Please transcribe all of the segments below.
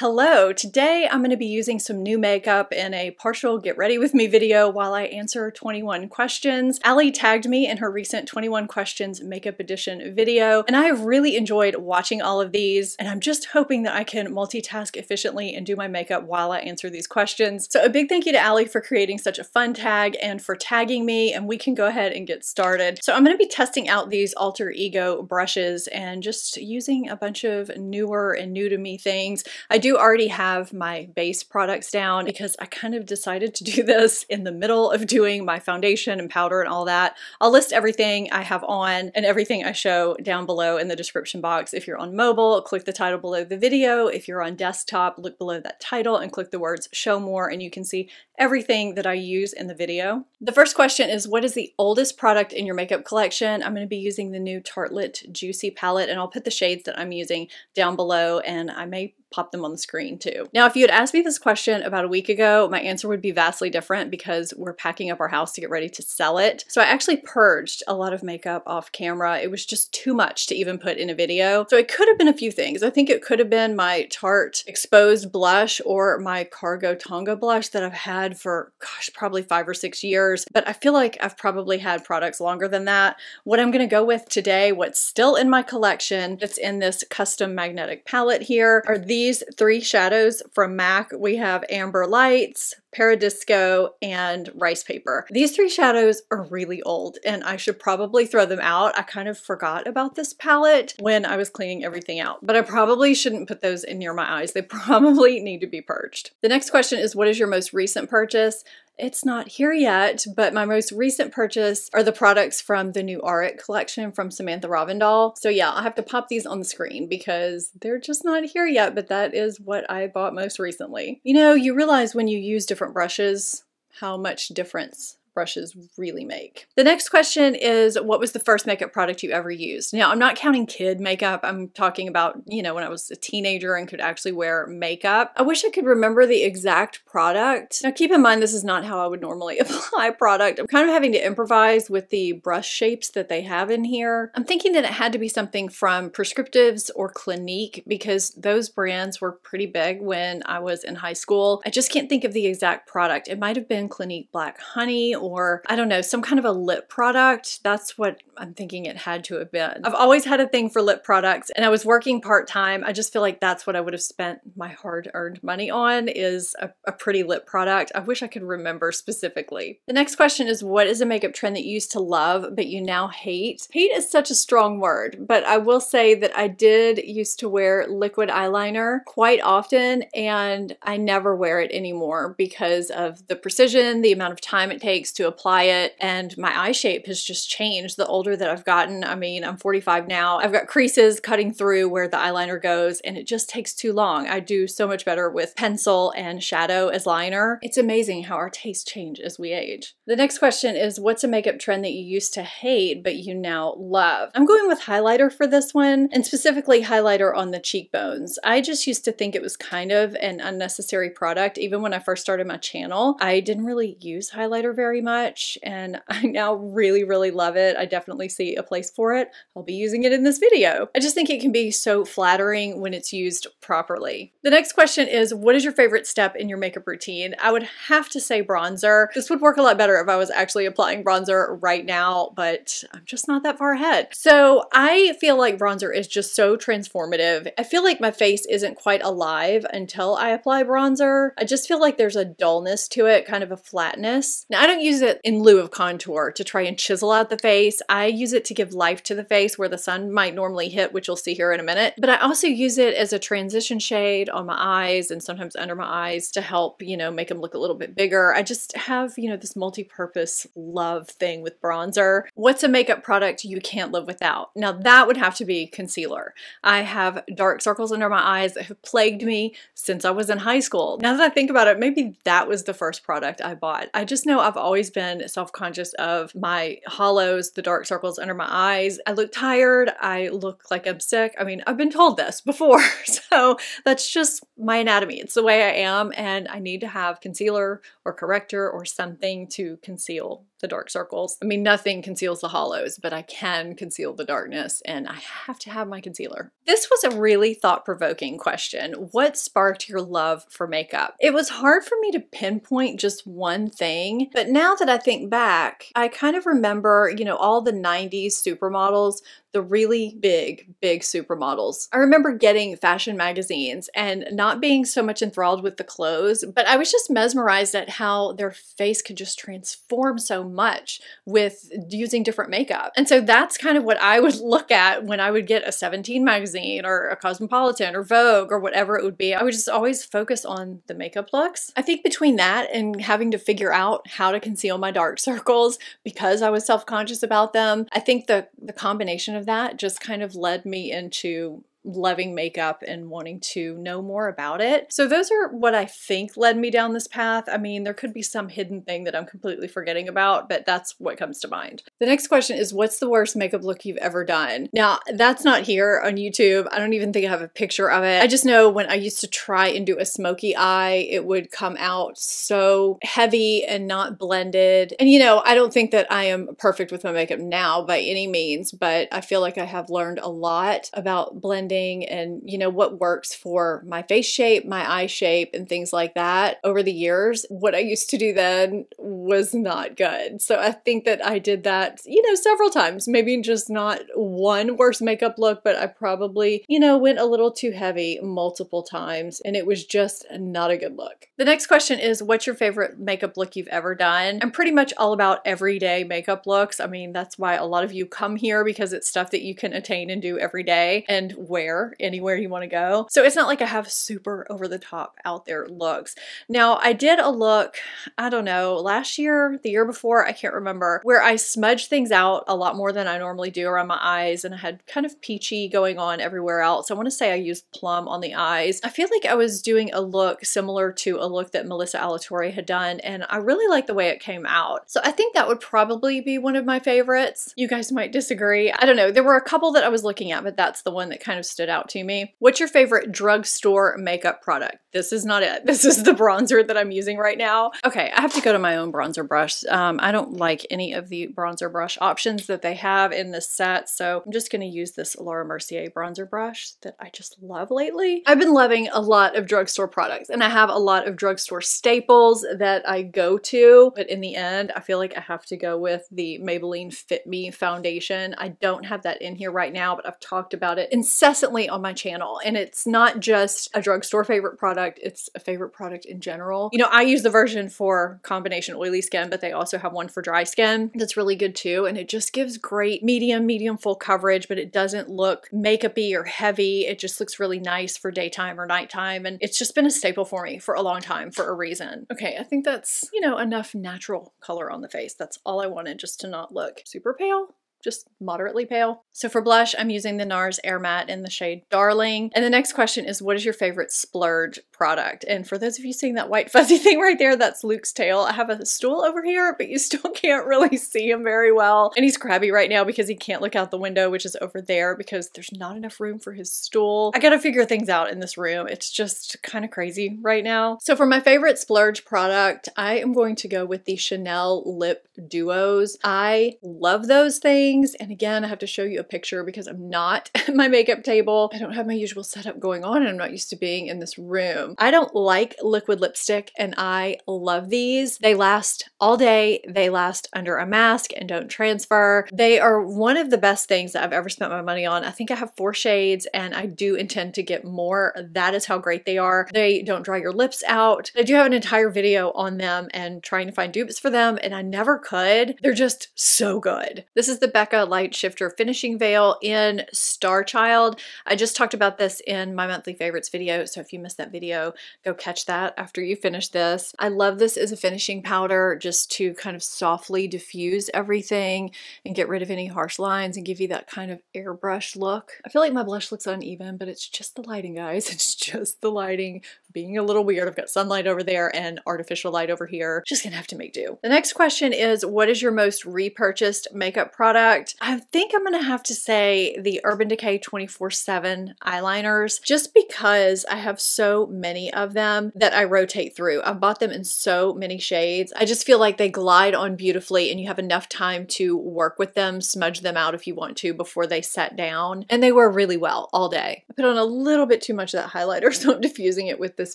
Hello, today I'm going to be using some new makeup in a partial get ready with me video while I answer 21 questions. Allie tagged me in her recent 21 questions makeup edition video, and I have really enjoyed watching all of these, and I'm just hoping that I can multitask efficiently and do my makeup while I answer these questions. So a big thank you to Allie for creating such a fun tag and for tagging me, and we can go ahead and get started. So I'm going to be testing out these Alter Ego brushes and just using a bunch of newer and new to me things. I do already have my base products down because I kind of decided to do this in the middle of doing my foundation and powder and all that. I'll list everything I have on and everything I show down below in the description box. If you're on mobile, click the title below the video. If you're on desktop, look below that title and click the words show more, and you can see everything that I use in the video. The first question is, what is the oldest product in your makeup collection? I'm going to be using the new Tarte Juicy palette, and I'll put the shades that I'm using down below, and I may pop them on the screen too. Now, if you had asked me this question about a week ago, my answer would be vastly different because we're packing up our house to get ready to sell it. So I actually purged a lot of makeup off camera. It was just too much to even put in a video. So it could have been a few things. I think it could have been my Tarte Exposed blush or my Cargo Tonga blush that I've had for, gosh, probably 5 or 6 years. But I feel like I've probably had products longer than that. What I'm going to go with today, what's still in my collection, that's in this custom magnetic palette here, are these three shadows from MAC. We have Amber Lights, Paradisco, and Ricepaper. These three shadows are really old and I should probably throw them out. I kind of forgot about this palette when I was cleaning everything out, but I probably shouldn't put those in near my eyes. They probably need to be purged. The next question is, what is your most recent purchase? It's not here yet, but my most recent purchase are the products from the new Auric collection from Samantha Ravendahl. So yeah, I'll have to pop these on the screen because they're just not here yet, but that is what I bought most recently. You know, you realize when you use different brushes, how much difference brushes really make. The next question is, what was the first makeup product you ever used? Now, I'm not counting kid makeup. I'm talking about, you know, when I was a teenager and could actually wear makeup. I wish I could remember the exact product. Now, keep in mind, this is not how I would normally apply product. I'm kind of having to improvise with the brush shapes that they have in here. I'm thinking that it had to be something from Prescriptives or Clinique because those brands were pretty big when I was in high school. I just can't think of the exact product. It might have been Clinique Black Honey, or I don't know, some kind of a lip product. That's what I'm thinking it had to have been. I've always had a thing for lip products, and I was working part-time. I just feel like that's what I would have spent my hard-earned money on, is a pretty lip product. I wish I could remember specifically. The next question is, what is a makeup trend that you used to love but you now hate? Hate is such a strong word, but I will say that I did used to wear liquid eyeliner quite often, and I never wear it anymore because of the precision, the amount of time it takes to apply it, and my eye shape has just changed the older that I've gotten. I mean, I'm 45 now. I've got creases cutting through where the eyeliner goes, and it just takes too long. I do so much better with pencil and shadow as liner. It's amazing how our tastes change as we age. The next question is, what's a makeup trend that you used to hate but you now love? I'm going with highlighter for this one, and specifically highlighter on the cheekbones. I just used to think it was kind of an unnecessary product. Even when I first started my channel, I didn't really use highlighter very much, and I now really, really love it. I definitely see a place for it. I'll be using it in this video. I just think it can be so flattering when it's used properly. The next question is, what is your favorite step in your makeup routine? I would have to say bronzer. This would work a lot better if I was actually applying bronzer right now, but I'm just not that far ahead. So I feel like bronzer is just so transformative. I feel like my face isn't quite alive until I apply bronzer. I just feel like there's a dullness to it, kind of a flatness. Now, I don't use it in lieu of contour to try and chisel out the face. I use it to give life to the face where the sun might normally hit, which you'll see here in a minute. But I also use it as a transition shade on my eyes and sometimes under my eyes to help, you know, make them look a little bit bigger. I just have, you know, this multi-purpose love thing with bronzer. What's a makeup product you can't live without? Now, that would have to be concealer. I have dark circles under my eyes that have plagued me since I was in high school. Now that I think about it, maybe that was the first product I bought. I just know I've always been self-conscious of my hollows, the dark circles under my eyes. I look tired. I look like I'm sick. I mean, I've been told this before, so that's just my anatomy. It's the way I am, and I need to have concealer or corrector or something to conceal the dark circles. I mean, nothing conceals the hollows, but I can conceal the darkness, and I have to have my concealer. This was a really thought-provoking question. What sparked your love for makeup? It was hard for me to pinpoint just one thing, but now that I think back, I kind of remember, you know, all the 90s supermodels, the really big supermodels. I remember getting fashion magazines and not being so much enthralled with the clothes, but I was just mesmerized at how their face could just transform so much with using different makeup. And so that's kind of what I would look at when I would get a 17 magazine or a Cosmopolitan or Vogue or whatever it would be. I would just always focus on the makeup looks. I think between that and having to figure out how to conceal my dark circles because I was self-conscious about them, I think the combination of that just kind of led me into loving makeup and wanting to know more about it. So those are what I think led me down this path. I mean, there could be some hidden thing that I'm completely forgetting about, but that's what comes to mind. The next question is, what's the worst makeup look you've ever done? Now, that's not here on YouTube. I don't even think I have a picture of it. I just know when I used to try and do a smoky eye, it would come out so heavy and not blended. And you know, I don't think that I am perfect with my makeup now by any means, but I feel like I have learned a lot about blending and, you know, what works for my face shape, my eye shape, and things like that over the years. What I used to do then was not good. So I think that I did that, you know, several times, maybe just not one worst makeup look, but I probably, you know, went a little too heavy multiple times and it was just not a good look. The next question is, what's your favorite makeup look you've ever done? I'm pretty much all about everyday makeup looks. I mean, that's why a lot of you come here, because it's stuff that you can attain and do every day and wear anywhere you want to go. So it's not like I have super over the top out there looks. Now, I did a look, I don't know, last year, the year before, I can't remember, where I smudged things out a lot more than I normally do around my eyes, and I had kind of peachy going on everywhere else. I want to say I used plum on the eyes. I feel like I was doing a look similar to a look that Melissa Alatorre had done, and I really liked the way it came out. So I think that would probably be one of my favorites. You guys might disagree. I don't know. There were a couple that I was looking at, but that's the one that kind of stood out to me. What's your favorite drugstore makeup product? This is not it. This is the bronzer that I'm using right now. Okay, I have to go to my own bronzer brush. I don't like any of the bronzer brush options that they have in this set, so I'm just gonna use this Laura Mercier bronzer brush that I just love lately. I've been loving a lot of drugstore products, and I have a lot of drugstore staples that I go to, but in the end, I feel like I have to go with the Maybelline Fit Me foundation. I don't have that in here right now, but I've talked about it incessantly on my channel, and it's not just a drugstore favorite product, it's a favorite product in general. You know, I use the version for combination oily skin, but they also have one for dry skin that's really good too, and it just gives great medium full coverage, but it doesn't look makeupy or heavy. It just looks really nice for daytime or nighttime, and it's just been a staple for me for a long time for a reason. Okay, I think that's, you know, enough natural color on the face. That's all I wanted, just to not look super pale. Just moderately pale. So for blush, I'm using the NARS Air Matte in the shade Darling. And the next question is, what is your favorite splurge product? And for those of you seeing that white fuzzy thing right there, that's Luke's tail. I have a stool over here, but you still can't really see him very well. And he's crabby right now because he can't look out the window, which is over there, because there's not enough room for his stool. I gotta figure things out in this room. It's just kind of crazy right now. So for my favorite splurge product, I am going to go with the Chanel Lip Duos. I love those things. And again, I have to show you a picture because I'm not at my makeup table. I don't have my usual setup going on, and I'm not used to being in this room. I don't like liquid lipstick, and I love these. They last all day. They last under a mask and don't transfer. They are one of the best things that I've ever spent my money on. I think I have 4 shades, and I do intend to get more. That is how great they are. They don't dry your lips out. I do have an entire video on them and trying to find dupes for them, and I never could. They're just so good. This is the best Light Shifter Finishing Veil in Star Child. I just talked about this in my monthly favorites video, so if you missed that video, go catch that after you finish this. I love this as a finishing powder just to kind of softly diffuse everything and get rid of any harsh lines and give you that kind of airbrush look. I feel like my blush looks uneven, but it's just the lighting, guys. It's just the lighting. being a little weird. I've got sunlight over there and artificial light over here. Just gonna have to make do. The next question is, what is your most repurchased makeup product? I think I'm gonna have to say the Urban Decay 24/7 eyeliners, just because I have so many of them that I rotate through. I've bought them in so many shades. I just feel like they glide on beautifully and you have enough time to work with them, smudge them out if you want to before they set down, and they wear really well all day. I put on a little bit too much of that highlighter, so I'm diffusing it with this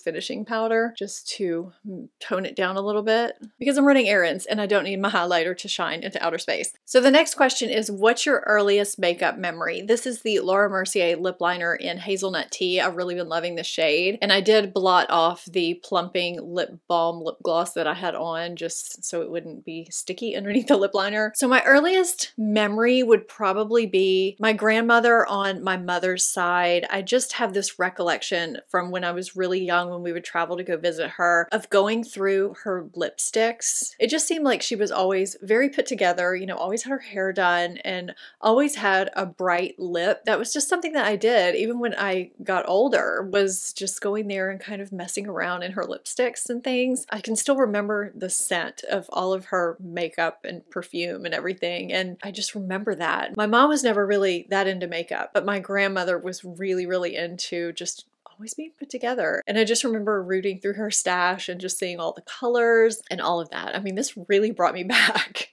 finishing powder just to tone it down a little bit because I'm running errands and I don't need my highlighter to shine into outer space. So the next question is, what's your earliest makeup memory? This is the Laura Mercier lip liner in Hazelnut Tea. I've really been loving this shade, and I did blot off the plumping lip balm lip gloss that I had on just so it wouldn't be sticky underneath the lip liner. So my earliest memory would probably be my grandmother on my mother's side. I just have this recollection from when I was really young, when we would travel to go visit her, of going through her lipsticks. It just seemed like she was always very put together, you know, always had her hair done and always had a bright lip. That was just something that I did even when I got older, was just going there and kind of messing around in her lipsticks and things. I can still remember the scent of all of her makeup and perfume and everything, and I just remember that. My mom was never really that into makeup, but my grandmother was really, really into just always being put together. And I just remember rooting through her stash and just seeing all the colors and all of that. I mean, this really brought me back.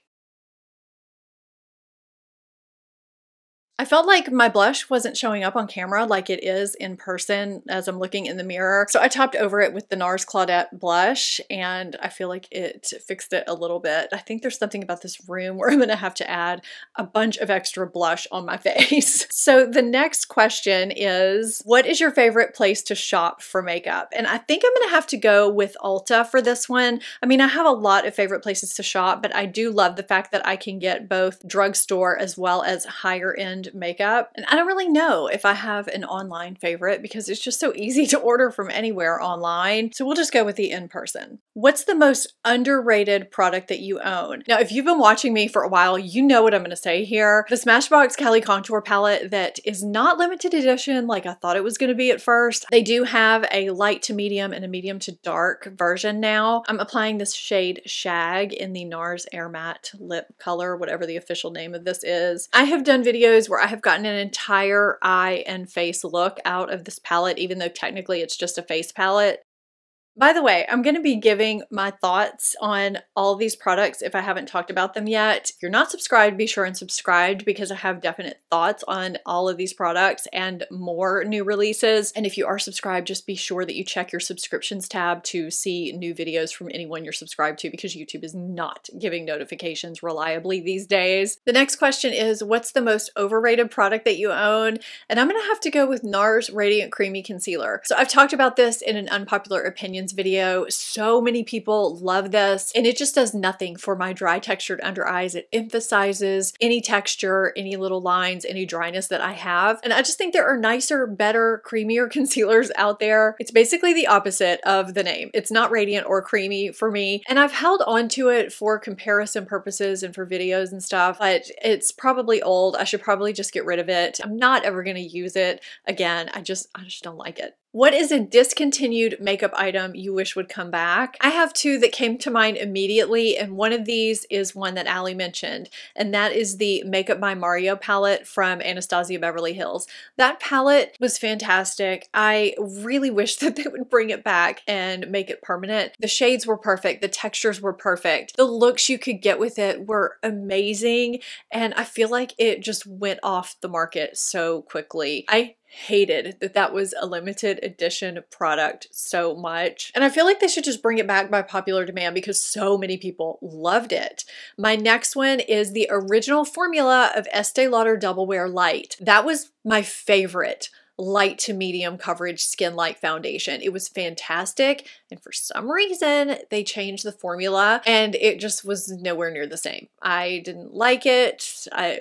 I felt like my blush wasn't showing up on camera like it is in person as I'm looking in the mirror. So I topped over it with the NARS Claudette blush, and I feel like it fixed it a little bit. I think there's something about this room where I'm gonna have to add a bunch of extra blush on my face. So the next question is, what is your favorite place to shop for makeup? And I think I'm gonna have to go with Ulta for this one. I mean, I have a lot of favorite places to shop, but I do love the fact that I can get both drugstore as well as higher end makeup. And I don't really know if I have an online favorite because it's just so easy to order from anywhere online. So we'll just go with the in-person. What's the most underrated product that you own? Now, if you've been watching me for a while, you know what I'm going to say here. The Smashbox Cali Contour Palette that is not limited edition like I thought it was going to be at first. They do have a light to medium and a medium to dark version now. I'm applying this shade Shag in the NARS Air Matte Lip Color, whatever the official name of this is. I have done videos where I have gotten an entire eye and face look out of this palette, even though technically it's just a face palette. By the way, I'm going to be giving my thoughts on all these products if I haven't talked about them yet. If you're not subscribed, be sure and subscribe because I have definite thoughts on all of these products and more new releases. And if you are subscribed, just be sure that you check your subscriptions tab to see new videos from anyone you're subscribed to because YouTube is not giving notifications reliably these days. The next question is, what's the most overrated product that you own? And I'm going to have to go with NARS Radiant Creamy Concealer. So I've talked about this in an unpopular opinion video. So many people love this, and it just does nothing for my dry textured under eyes. It emphasizes any texture, any little lines, any dryness that I have. And I just think there are nicer, better, creamier concealers out there. It's basically the opposite of the name. It's not radiant or creamy for me. And I've held on to it for comparison purposes and for videos and stuff, but it's probably old. I should probably just get rid of it. I'm not ever going to use it again. I just don't like it. What is a discontinued makeup item you wish would come back? I have two that came to mind immediately, and one of these is one that Allie mentioned, and that is the Makeup by Mario palette from Anastasia Beverly Hills. That palette was fantastic. I really wish that they would bring it back and make it permanent. The shades were perfect. The textures were perfect. The looks you could get with it were amazing, and I feel like it just went off the market so quickly. I hated that that was a limited edition product so much. And I feel like they should just bring it back by popular demand because so many people loved it. My next one is the original formula of Estée Lauder Double Wear Light. That was my favorite light to medium coverage skin light foundation. It was fantastic, and for some reason they changed the formula and it just was nowhere near the same. I didn't like it. I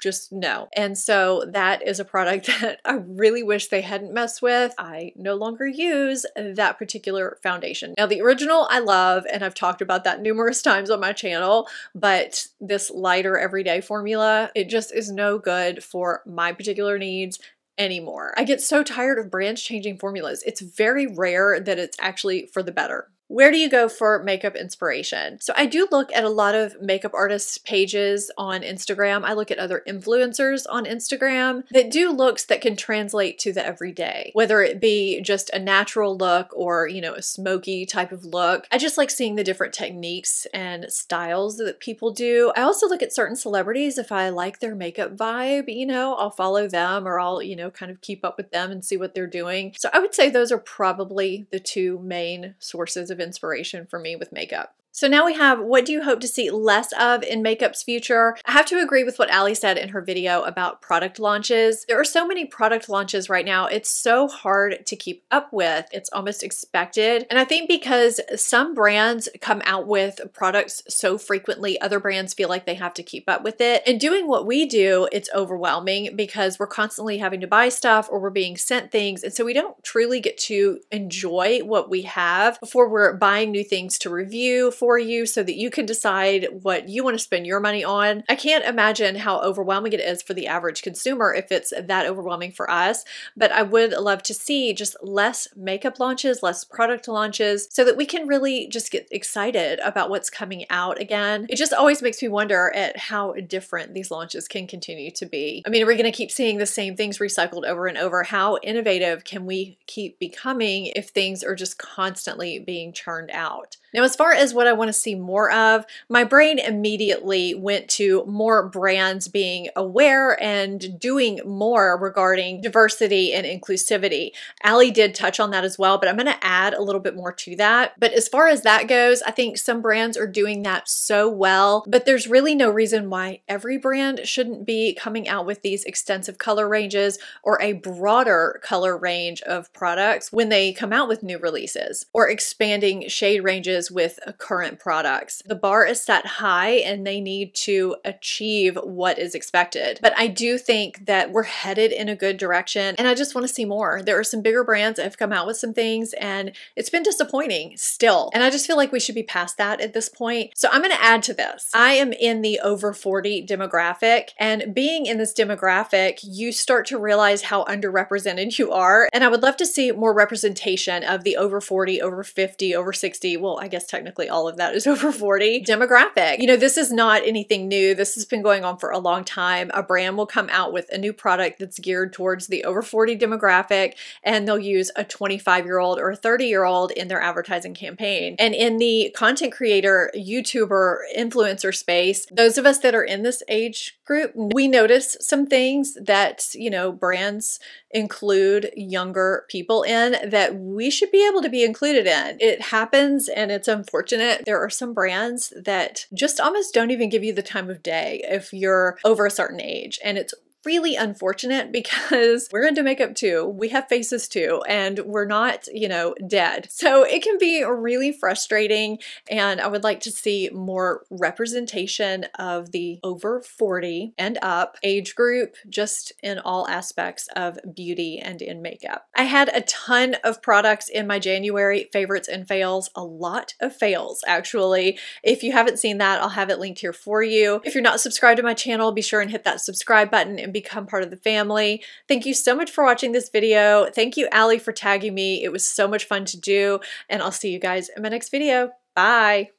just no. And so that is a product that I really wish they hadn't messed with. I no longer use that particular foundation. Now, the original I love, and I've talked about that numerous times on my channel, but this lighter everyday formula, it just is no good for my particular needs anymore. I get so tired of brands changing formulas. It's very rare that it's actually for the better. Where do you go for makeup inspiration? So I do look at a lot of makeup artists' pages on Instagram. I look at other influencers on Instagram that do looks that can translate to the everyday, whether it be just a natural look or, you know, a smoky type of look. I just like seeing the different techniques and styles that people do. I also look at certain celebrities. If I like their makeup vibe, you know, I'll follow them or I'll, you know, kind of keep up with them and see what they're doing. So I would say those are probably the two main sources of inspiration for me with makeup. So now we have, what do you hope to see less of in makeup's future? I have to agree with what Allie said in her video about product launches. There are so many product launches right now. It's so hard to keep up with. It's almost expected. And I think because some brands come out with products so frequently, other brands feel like they have to keep up with it. And doing what we do, it's overwhelming because we're constantly having to buy stuff or we're being sent things. And so we don't truly get to enjoy what we have before we're buying new things to review for you so that you can decide what you want to spend your money on. I can't imagine how overwhelming it is for the average consumer if it's that overwhelming for us, but I would love to see just less makeup launches, less product launches so that we can really just get excited about what's coming out again. It just always makes me wonder at how different these launches can continue to be. I mean, we're going to keep seeing the same things recycled over and over. How innovative can we keep becoming if things are just constantly being churned out? Now, as far as what I want to see more of, my brain immediately went to more brands being aware and doing more regarding diversity and inclusivity. Allie did touch on that as well, but I'm going to add a little bit more to that. But as far as that goes, I think some brands are doing that so well, but there's really no reason why every brand shouldn't be coming out with these extensive color ranges or a broader color range of products when they come out with new releases, or expanding shade ranges with current products. The bar is set high and they need to achieve what is expected. But I do think that we're headed in a good direction and I just want to see more. There are some bigger brands that have come out with some things and it's been disappointing still. And I just feel like we should be past that at this point. So I'm going to add to this. I am in the over 40 demographic, and being in this demographic, you start to realize how underrepresented you are. And I would love to see more representation of the over 40, over 50, over 60. Well, I guess technically all of that is over 40 demographic. You know, this is not anything new. This has been going on for a long time. A brand will come out with a new product that's geared towards the over 40 demographic, and they'll use a 25-year-old or a 30-year-old in their advertising campaign. And in the content creator, YouTuber, influencer space, those of us that are in this age group, we notice some things that, you know, brands include younger people in that we should be able to be included in. It happens and it's unfortunate. There are some brands that just almost don't even give you the time of day if you're over a certain age, and it's really unfortunate because we're into makeup too. We have faces too, and we're not, you know, dead. So it can be really frustrating, and I would like to see more representation of the over 40 and up age group just in all aspects of beauty and in makeup. I had a ton of products in my January favorites and fails, a lot of fails actually. If you haven't seen that, I'll have it linked here for you. If you're not subscribed to my channel, be sure and hit that subscribe button and become part of the family. Thank you so much for watching this video. Thank you, Allie, for tagging me. It was so much fun to do, and I'll see you guys in my next video. Bye.